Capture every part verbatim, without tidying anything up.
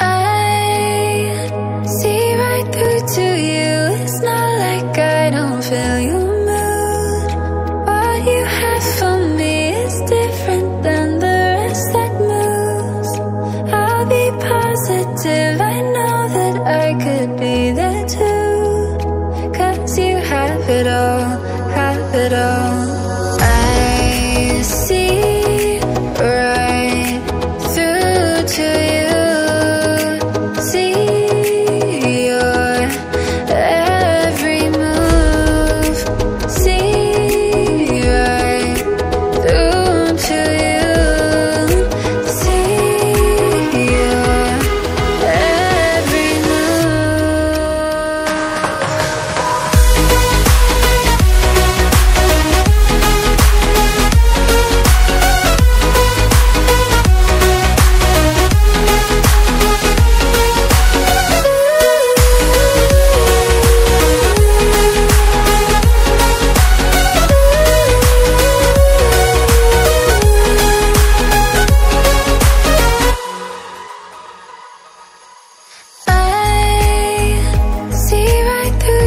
I see right through to you. It's not like I don't feel your mood. What you have for me is different than the rest that moves. I'll be positive, I know that I could be there too. Cause you have it all, have it all. I see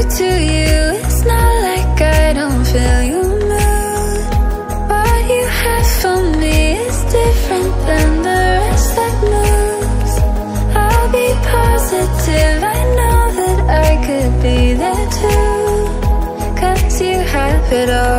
to you, it's not like I don't feel your mood. What you have for me is different than the rest that moves. I'll be positive, I know that I could be there too. Cause you have it all.